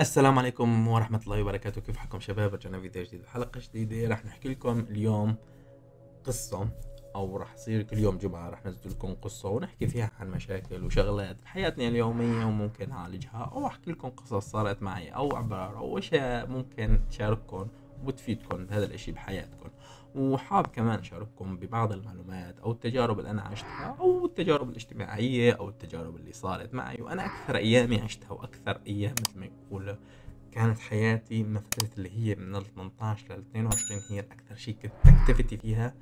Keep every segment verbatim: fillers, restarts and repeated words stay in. السلام عليكم ورحمة الله وبركاته. كيف حالكم شباب؟ رجعنا فيديو جديد، حلقة جديدة. راح نحكي لكم اليوم قصة، أو راح يصير كل يوم جمعة راح نزل لكم قصة ونحكي فيها عن مشاكل وشغلات بحياتنا اليومية وممكن نعالجها، أو أحكي لكم قصص صارت معي أو عبارة أو أشياء ممكن تشارككم وتفيدكم بهذا الإشي بحياتكم. وحاب كمان أشارككم ببعض المعلومات أو التجارب اللي أنا عشتها، أو التجارب الاجتماعية أو التجارب اللي صارت معي، وأنا أكثر أيامي عشتها وأكثر أيام مثل ما يقول كانت حياتي من فترة اللي هي من ال ثمانية عشر لل اثنين وعشرين، هي أكثر شيء كنت أكتيفيتي فيها.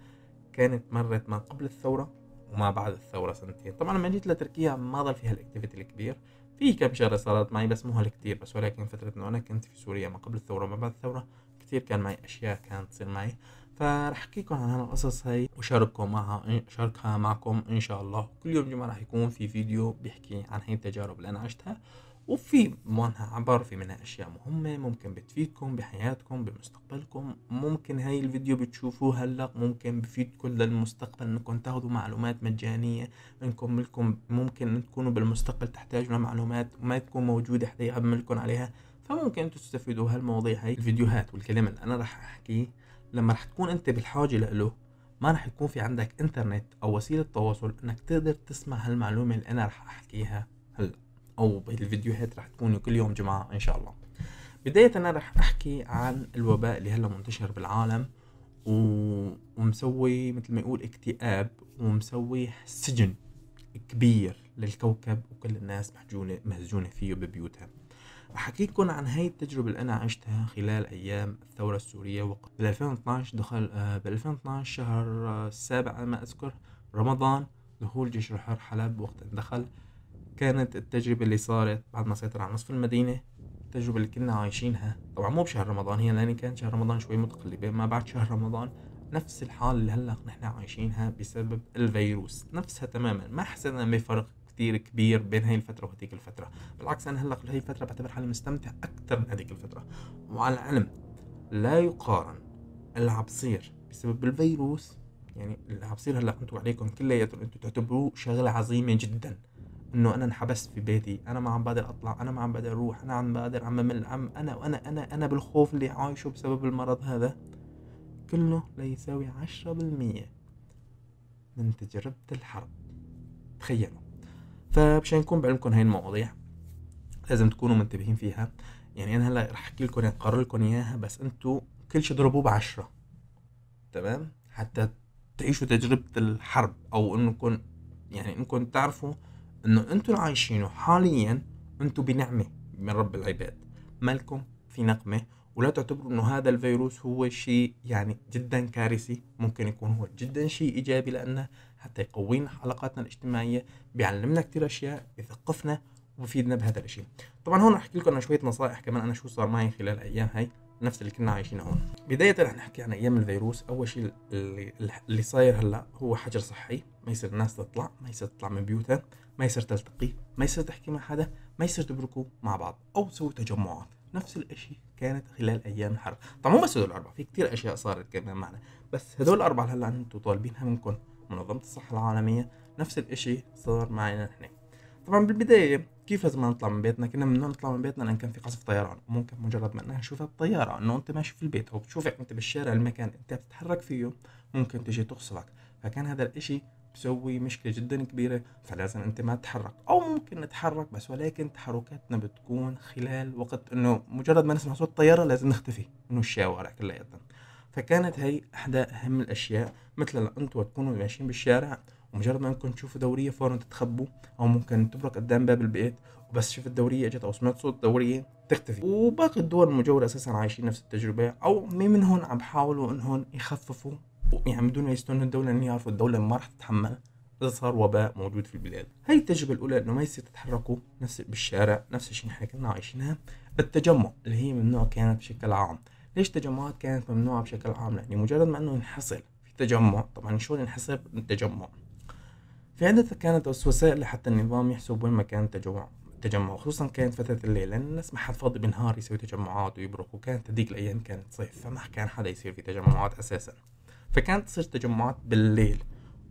كانت مرت ما قبل الثورة وما بعد الثورة سنتين. طبعا لما جيت لتركيا ما ضل فيها الأكتيفيتي الكبير، في كم شغلة صارت معي بس مو هالكتير بس، ولكن فترة إنه أنا كنت في سوريا ما قبل الثورة وما بعد الثورة كتير كان معي أشياء كانت تصير معي، فرح احكيكم عن هالقصص هاي وشارككم معها شاركها معكم ان شاء الله. كل يوم جمعة راح يكون في فيديو بيحكي عن هاي التجارب اللي انا عشتها، وفي منها عبر، في منها اشياء مهمة ممكن بتفيدكم بحياتكم بمستقبلكم. ممكن هاي الفيديو بتشوفوه هلا ممكن بفيدكم للمستقبل، انكم تاخذوا معلومات مجانية، انكم لكم ممكن تكونوا بالمستقبل تحتاجوا لمعلومات وما تكون موجودة حتى يعملكم عليها، فممكن تستفيدوا هالمواضيع هاي. الفيديوهات والكلام اللي انا راح احكيه لما رح تكون انت بالحاجة له ما رح يكون في عندك انترنت او وسيلة تواصل انك تقدر تسمع هالمعلومة اللي انا رح احكيها هلا او بالفيديوهات رح تكون كل يوم جمعة ان شاء الله. بداية انا رح احكي عن الوباء اللي هلا منتشر بالعالم و... ومسوي مثل ما يقول اكتئاب ومسوي سجن كبير للكوكب، وكل الناس محجونة مهزونة فيه ببيوتها. أحكيكم عن هاي التجربة اللي أنا عشتها خلال أيام الثورة السورية. وقت بالألفين واثنعش دخل بالألفين واثنعش شهر السابع ما أذكر رمضان، دخول جيش الحر حلب. وقت دخل كانت التجربة اللي صارت بعد ما سيطر على نصف المدينة، التجربة اللي كنا عايشينها طبعا مو بشهر رمضان هي، لأن كان شهر رمضان شوي متقلبة ما بعد شهر رمضان. نفس الحال اللي هلا نحن عايشينها بسبب الفيروس نفسها تماما، ما حسنا بفرق كتير كبير بين هاي الفترة وهديك الفترة. بالعكس أنا هلا هاي الفترة بعتبر حالي مستمتع أكثر من هذيك الفترة، وعلى العلم لا يقارن العبصير بسبب الفيروس. يعني العبصير هلا أنتوا عليكم كلياتكم أنتوا تعتبروه شغلة عظيمة جدا، إنه أنا انحبست في بيتي، أنا ما عم بقدر أطلع، أنا ما عم بقدر أروح، أنا عم بقدر عم بمل عم أنا وأنا أنا أنا بالخوف اللي عايشه بسبب المرض هذا كله لا يساوي عشرة بالمية من تجربة الحرب، تخيلوا. فمشان نكون بعلمكم هاي المواضيع لازم تكونوا منتبهين فيها. يعني انا هلا رح احكي لكم اقرر لكم اياها، بس انتوا كل شيء ضربوه بعشرة تمام حتى تعيشوا تجربة الحرب، او انكم يعني انكم تعرفوا انه انتوا عايشينه حاليا انتوا بنعمة من رب العباد، مالكم في نقمة. ولا تعتبروا انه هذا الفيروس هو شيء يعني جدا كارثي، ممكن يكون هو جدا شيء ايجابي لانه حتى يقوينا علاقاتنا الاجتماعية، بيعلمنا كتير اشياء، بيثقفنا وبيفيدنا بهذا الاشي. طبعا هون رح احكي لكم شوية نصائح كمان انا شو صار معي خلال الايام هاي نفس اللي كنا عايشينها هون. بداية رح نحكي عن ايام الفيروس. اول شيء اللي, اللي صاير هلا هو حجر صحي، ما يصير الناس تطلع، ما يصير تطلع من بيوتها، ما يصير تلتقي، ما يصير تحكي مع حدا، ما يصير تبركوا مع بعض او تسوي تجمعات. نفس الاشي كانت خلال ايام الحرب. طبعا مو بس هدول الاربعه، في كتير اشياء صارت كمان معنا، بس هدول الاربعه هلا انتم طالبينها منكم منظمه الصحه العالميه. نفس الاشي صار معنا نحن. طبعا بالبدايه كيف لازم نطلع من بيتنا؟ كنا ممنوع نطلع من بيتنا لان كان في قصف طيران، وممكن مجرد ما انها شوفها الطياره انه انت ماشي في البيت او بتشوفك انت بالشارع المكان انت بتتحرك فيه ممكن تجي تقصفك، فكان هذا الاشي بسوي مشكله جدا كبيره، فلازم انت ما تتحرك، او ممكن نتحرك بس ولكن تحركاتنا بتكون خلال وقت انه مجرد ما نسمع صوت طياره لازم نختفي من الشوارع كلياتنا. فكانت هي احدى اهم الاشياء، مثل انتوا تكونوا ماشيين بالشارع ومجرد ما انكم تشوفوا دوريه فورا تتخبوا، او ممكن تبرك قدام باب البيت وبس شفت الدوريه اجت او سمعت صوت دوريه تختفي. وباقي الدول المجاوره اساسا عايشين نفس التجربه، او من هون عم بحاولوا انهم يخففوا يعني بدون ما يستنوا الدولة ان يعرفوا الدولة ما راح تتحمل اذا صار وباء موجود في البلاد. هي التجربة الأولى انه ما يصير تتحركوا نفس بالشارع، نفس الشيء نحن كنا عايشينها. التجمع اللي هي ممنوع كانت بشكل عام، ليش التجمعات كانت ممنوعة بشكل عام؟ لأن مجرد ما انه ينحصر في تجمع، طبعا شو ينحصر التجمع؟ في عدة كانت وسائل لحتى النظام يحسب وين مكان التجمع، التجمع خصوصا كانت فترة الليل لأن الناس ما حد فاضي بالنهار يسوي تجمعات ويبرك، وكانت هذيك الأيام كانت صيف فما كان حدا يصير في تجمعات أساسا، فكانت تصير تجمعات بالليل.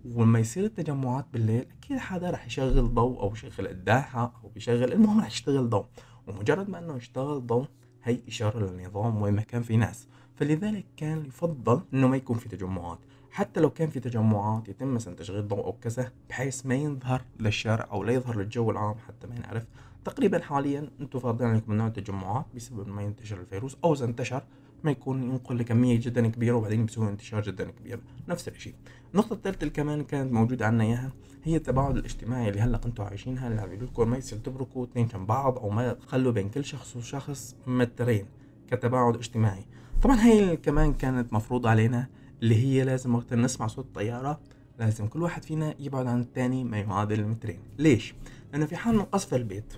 ولما يصير التجمعات بالليل اكيد حدا رح يشغل ضوء او يشغل قداحة او يشغل، المهم رح يشتغل ضوء، ومجرد ما انه يشتغل ضوء هي اشارة للنظام وين ما كان في ناس، فلذلك كان يفضل انه ما يكون في تجمعات، حتى لو كان في تجمعات يتم مثلا تشغيل ضوء او كذا بحيث ما يظهر للشارع او لا يظهر للجو العام حتى ما ينعرف. تقريبا حاليا انتم فاضلين عليكم من نوع التجمعات بسبب ما ينتشر الفيروس، او اذا انتشر ما يكون ينقل لكميه جدا كبيره وبعدين بيسوي انتشار جدا كبير. نفس الشيء النقطه الثالثه اللي كمان كانت موجوده عندنا اياها هي التباعد الاجتماعي اللي هلا انتم عايشينها، اللي عم بيقولوا لكم ما يصير تبركوا اثنين جنب بعض او ما تخلوا بين كل شخص وشخص مترين كتباعد اجتماعي. طبعا هي كمان كانت مفروضه علينا، اللي هي لازم وقت نسمع صوت الطياره لازم كل واحد فينا يبعد عن الثاني ما يعادل مترين. ليش؟ لأنه في حال من قصف البيت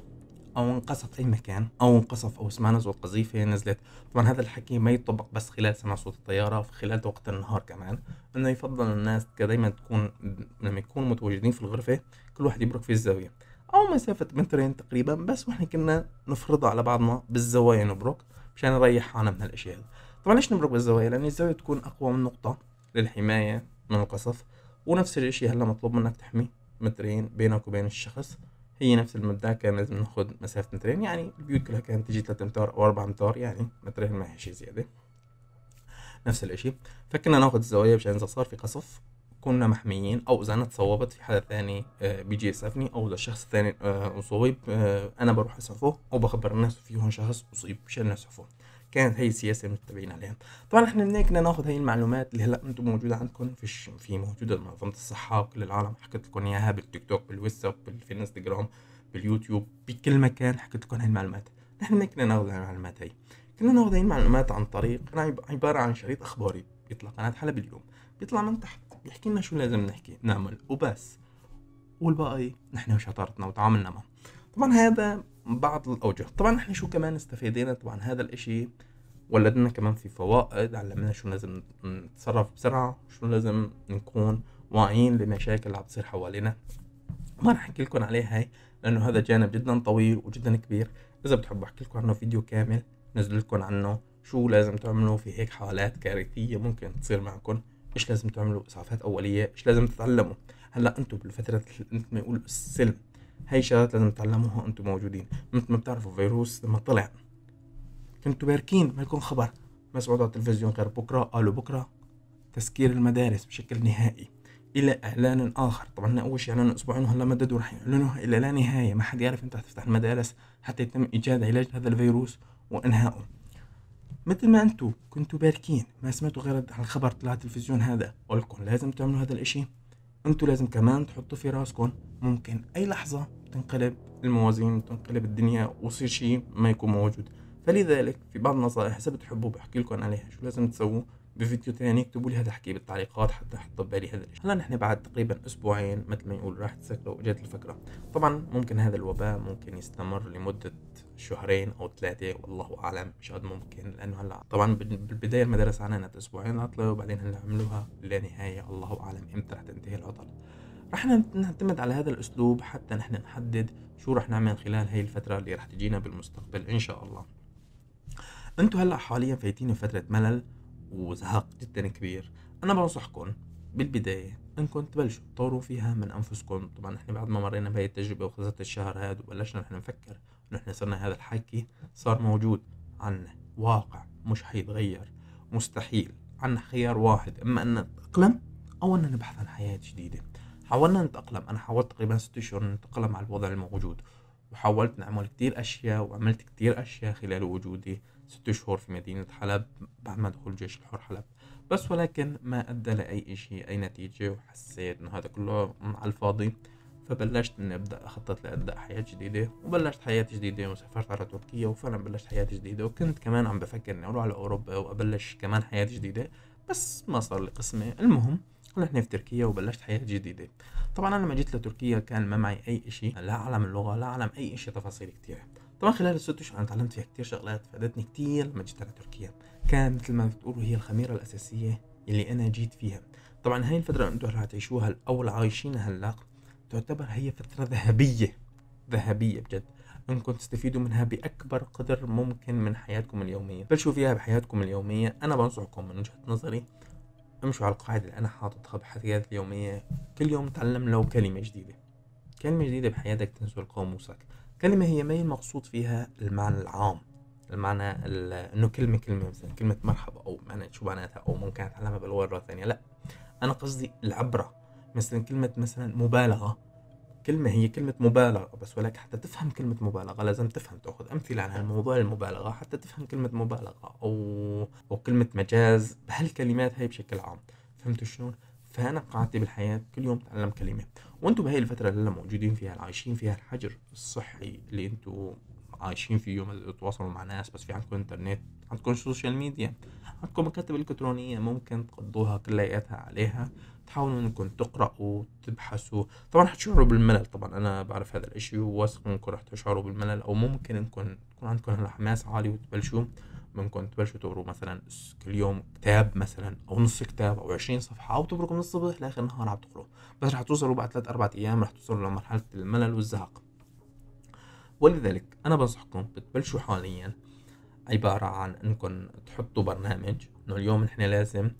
أو انقصف أي مكان أو انقصف أو سمعنا صوت قذيفة نزلت، طبعا هذا الحكي ما يطبق بس خلال سمع صوت الطيارة، خلال وقت النهار كمان، إنه يفضل الناس دايما تكون لما يكونوا متواجدين في الغرفة كل واحد يبرك في الزاوية أو مسافة مترين تقريبا بس، وإحنا كنا نفرضها على بعضنا بالزوايا نبرك مشان نريح حالنا من هالأشياء. طبعا ليش نبرك بالزوايا؟ لأن الزاوية تكون أقوى من نقطة للحماية من القصف، ونفس الشيء هلا مطلوب منك تحمي مترين بينك وبين الشخص، هي نفس المبدأ كان لازم ناخذ مسافة مترين، يعني البيوت كلها كانت تجي ثلاثة امتار او أربعة امتار، يعني مترين ما هي شيء زيادة. نفس الاشي فكنا ناخذ الزوايا مشان اذا صار في قصف كنا محميين، او اذا انا تصوبت في حدا ثاني بيجي يسعفني، او اذا الشخص الثاني اصيب انا بروح اسعفه او بخبر الناس في هون شخص اصيب مشان نسعفه. كانت هي السياسة متبعين عليها. طبعا احنا منين كنا ناخذ هي المعلومات اللي هلا انتم موجودة عندكم في الش... في موجودة منظمة الصحة بكل العالم، حكيت لكم اياها بالتيك توك بالواتساب بالانستغرام باليوتيوب بكل مكان حكيت لكم هي المعلومات. نحن منين كنا ناخذ هي المعلومات؟ هي كنا ناخذ هي المعلومات عن طريق كان عبارة عن شريط اخباري بيطلع قناة حلب اليوم، بيطلع من تحت بيحكي لنا شو لازم نحكي نعمل وبس، والباقي نحن وشطارتنا وتعاملنا معه. طبعا هذا بعض الاوجه. طبعا احنا شو كمان استفيدنا؟ طبعا هذا الاشي ولدنا كمان في فوائد، علمنا شو لازم نتصرف بسرعه، شو لازم نكون واعيين لمشاكل اللي عم تصير حوالينا. ما راح احكي لكم عليها هاي لانه هذا جانب جدا طويل وجدا كبير، اذا بتحبوا احكي لكم عنه فيديو كامل نزل لكم عنه شو لازم تعملوا في هيك حالات كارثيه ممكن تصير معكم، ايش لازم تعملوا اسعافات اوليه، ايش لازم تتعلموا. هلا انتم بالفتره مثل ما يقولوا السلم هاي شغلات لازم تتعلموها انتم موجودين. مثل ما بتعرفوا الفيروس لما طلع كنتوا باركين ما لكم خبر، ما سمعتوا على التلفزيون غير بكره قالوا بكره تسكير المدارس بشكل نهائي الى اعلان اخر. طبعا اول شيء اعلنوا اسبوعين وهلا مددوا رح يعلنوها الى لا نهايه، ما حد يعرف امتى تفتح المدارس حتى يتم ايجاد علاج هذا الفيروس وانهائه. مثل ما انتم كنتوا باركين ما سمعتوا غير هالخبر طلع التلفزيون هذا قلكم لازم تعملوا هذا الاشي، انتوا لازم كمان تحطوا في راسكم ممكن اي لحظه تنقلب الموازين وتنقلب الدنيا ويصير شيء ما يكون موجود. فلذلك في بعض النصائح اذا بتحبوا بحكي لكم عليها شو لازم تسووا بفيديو ثاني، اكتبوا لي هذا الحكي بالتعليقات حتى احطه ببالي هذا الشيء. هلا نحن بعد تقريبا اسبوعين مثل ما يقول راح تسكروا اجت الفكره. طبعا ممكن هذا الوباء ممكن يستمر لمده شهرين او ثلاثه والله اعلم، مش قد ممكن لانه هلا طبعا بالبدايه المدارس عانت اسبوعين عطله وبعدين هلا عملوها لا نهايه، الله اعلم امتى رح تنتهي العطل. رح نعتمد على هذا الاسلوب حتى نحن نحدد شو رح نعمل خلال هي الفتره اللي رح تجينا بالمستقبل ان شاء الله. انتم هلا حاليا فايتين فتره ملل وزهق جدا كبير، انا بنصحكم بالبدايه انكم تبلشوا تطوروا فيها من انفسكم. طبعا احنا بعد ما مرينا بهي التجربه وخلصت الشهر هذا وبلشنا نحن نفكر انه احنا صرنا هذا الحكي صار موجود عنا واقع مش حيتغير مستحيل، عنا خيار واحد اما ان نتاقلم او ان نبحث عن حياه جديده. حاولنا نتاقلم، انا حاولت تقريبا ست اشهر نتاقلم على الوضع الموجود، وحاولت نعمل كتير اشياء وعملت كتير اشياء خلال وجودي ست شهور في مدينة حلب بعد ما دخول جيش الحر حلب بس، ولكن ما أدى لأي شيء أي نتيجة، وحسيت إنه هذا كله على الفاضي. فبلشت إني أبدأ أخطط لأبدأ حياة جديدة، وبلشت حياة جديدة وسافرت على تركيا وفعلا بلشت حياة جديدة، وكنت كمان عم بفكر إني أروح على أوروبا وأبلش كمان حياة جديدة بس ما صار لي قسمة. المهم رحنا في تركيا وبلشت حياة جديدة. طبعا أنا لما جيت لتركيا كان ما معي أي إشي، لا أعلم اللغة لا أعلم أي إشي تفاصيل كتير. طبعا خلال الست اشهر انا تعلمت فيها كتير شغلات فادتني كتير لما جيت على تركيا، كان مثل ما بتقولوا هي الخميره الاساسيه اللي انا جيت فيها. طبعا هاي الفتره اللي انتم رح تعيشوها او عايشينها هلا تعتبر هي فتره ذهبيه ذهبيه بجد، انكم تستفيدوا منها باكبر قدر ممكن من حياتكم اليوميه، بلشوا فيها بحياتكم اليوميه. انا بنصحكم من وجهه نظري امشوا على القاعده اللي انا حاططها بحياتي اليوميه، كل يوم تعلم لو كلمه جديده كلمه جديده بحياتك تنسوا القاموسك، كلمة هي ما المقصود فيها المعنى العام، المعنى انه كلمة كلمة مثلا كلمة مرحبا او معنى شو معناتها او ممكن اتعلمها بالورة الثانية، لا انا قصدي العبرة. مثلا كلمة مثلا مبالغة، كلمة هي كلمة مبالغة بس، ولكن حتى تفهم كلمة مبالغة لازم تفهم، تأخذ أمثلة عن هالموضوع المبالغة حتى تفهم كلمة مبالغة أو أو كلمة مجاز، بهالكلمات هاي بشكل عام. فهمتوا شلون؟ فأنا قعدت بالحياة كل يوم تعلم كلمة، وأنتم بهاي الفترة اللي موجودين فيها عايشين فيها الحجر الصحي اللي أنتم عايشين فيه، يوم تتواصلوا مع ناس بس في عندكم إنترنت، عندكم سوشيال ميديا، عندكم مكاتب إلكترونية ممكن تقضوها كلياتها عليها، تحاولوا انكم تقرأوا تبحثوا. طبعا حتشعروا بالملل، طبعا انا بعرف هذا الاشي وواثق انكم راح تشعروا بالملل، او ممكن انكم تكون عندكم الحماس عالي وتبلشوا ممكن تبلشوا تقروا مثلا كل يوم كتاب مثلا او نص كتاب او عشرين صفحة، او تبركوا من الصبح لاخر نهار عم تقروا، بس راح توصلوا بعد ثلاث اربع ايام راح توصلوا لمرحلة الملل والزهق. ولذلك انا بنصحكم بتبلشوا حاليا عبارة عن انكم تحطوا برنامج انه اليوم نحن لازم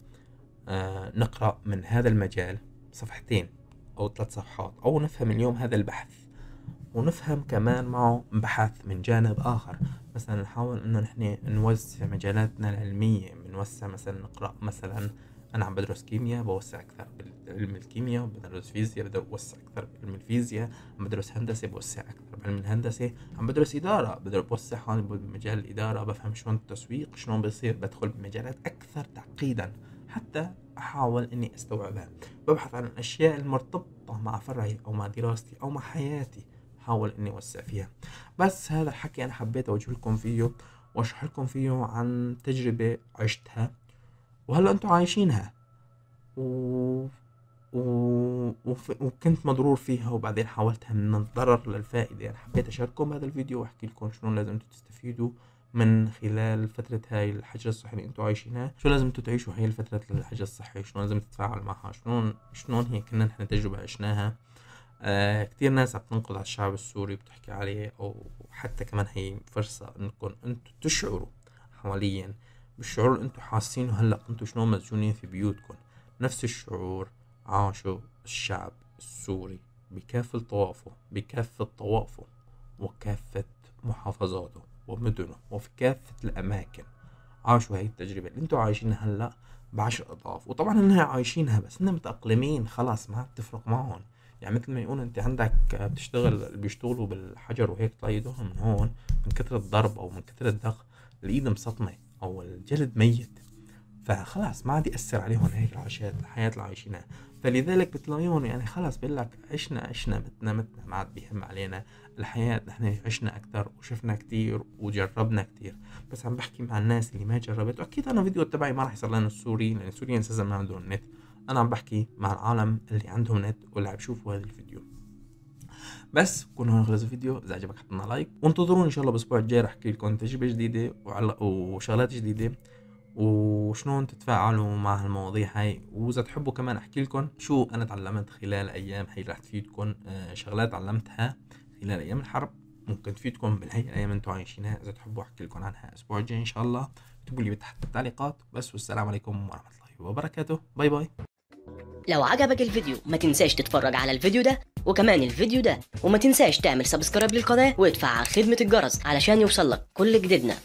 آه نقرأ من هذا المجال صفحتين أو ثلاث صفحات، أو نفهم اليوم هذا البحث ونفهم كمان معه بحث من جانب آخر. مثلا نحاول إنه نحن نوسع مجالاتنا العلمية، بنوسع مثلا نقرأ، مثلا أنا عم بدرس كيمياء بوسع أكثر بعلم الكيمياء، بدرس فيزياء بدي أوسع أكثر بعلم الفيزياء، عم بدرس هندسة بوسع أكثر بعلم الهندسة، عم بدرس إدارة بدي بوسع حالي بمجال الإدارة، بفهم شلون التسويق شلون بيصير، بدخل بمجالات أكثر تعقيدا حتى أحاول إني أستوعبها، ببحث عن الأشياء المرتبطة مع فرعي أو مع دراستي أو مع حياتي، أحاول إني أوسع فيها. بس هذا الحكي أنا حبيت أوجه لكم فيه وأشرح لكم فيه عن تجربة عشتها وهلأ أنتم عايشينها و... و... وف... وكنت مضرور فيها وبعدين حاولتها من الضرر للفائدة. أنا حبيت أشارككم هذا الفيديو وأحكي لكم شلون لازم أنتم تستفيدوا من خلال فترة هاي الحجر الصحي اللي انتم عايشينها، شو لازم انتم تعيشوا هاي الفترة الحجر الصحي، شلون لازم تتفاعل معها، شلون شلون هي كنا نحن تجربة عشناها. آه كثير ناس عم تنقد على الشعب السوري بتحكي عليه، او حتى كمان هي فرصة انكم انتم تشعروا حواليا بالشعور اللي انتم حاسينه هلا، انتم شلون مسجونين في بيوتكم. نفس الشعور عاشوا الشعب السوري بكافة طوافه بكافة طوافه وكافة محافظاته ومدنه وفي كافة الأماكن، عاشوا هاي التجربة اللي انتوا عايشينها هلا بعشر أضعاف. وطبعا انها عايشينها بس انها متأقلمين خلاص، ما بتفرق معهم. يعني مثل ما يقول انت عندك بتشتغل بيشتغلوا بالحجر وهيك طلع ايدهم من هون من كثرة الضرب او من كثرة الدق، الايد مسطمة او الجلد ميت، فخلاص ما عاد يأثر عليهم هيك العشات الحياة اللي عايشينها. فلذلك بتلاقيهم يعني خلاص بيقول لك عشنا عشنا متنا متنا، ما عاد بيهم علينا الحياة، نحن عشنا أكثر وشفنا كثير وجربنا كثير. بس عم بحكي مع الناس اللي ما جربت، وأكيد أنا فيديو تبعي ما راح يصير لنا السوري لأن السوريين أساسا ما عندهم نت، أنا عم بحكي مع العالم اللي عندهم نت واللي عم بيشوفوا هذا الفيديو. بس كون هون خلص الفيديو، إذا عجبك حطنا لايك وانتظروني إن شاء الله بالأسبوع الجاي رح أحكي لكم تجربة جديدة وشغلات جديدة وشلون تتفاعلوا مع هالمواضيع هاي. واذا تحبوا كمان احكي لكم شو انا تعلمت خلال ايام هي، رح تفيدكم شغلات تعلمتها خلال ايام الحرب ممكن تفيدكم بالهي الايام انتم عايشينها. اذا تحبوا احكي لكم عنها الاسبوع الجاي ان شاء الله، اكتبوا لي تحت التعليقات. بس والسلام عليكم ورحمة الله وبركاته، باي باي. لو عجبك الفيديو ما تنساش تتفرج على الفيديو ده وكمان الفيديو ده، وما تنساش تعمل سبسكرايب للقناة وتفعل خدمة الجرس علشان يوصلك كل جديدنا.